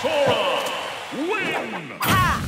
Sora, win! Ha!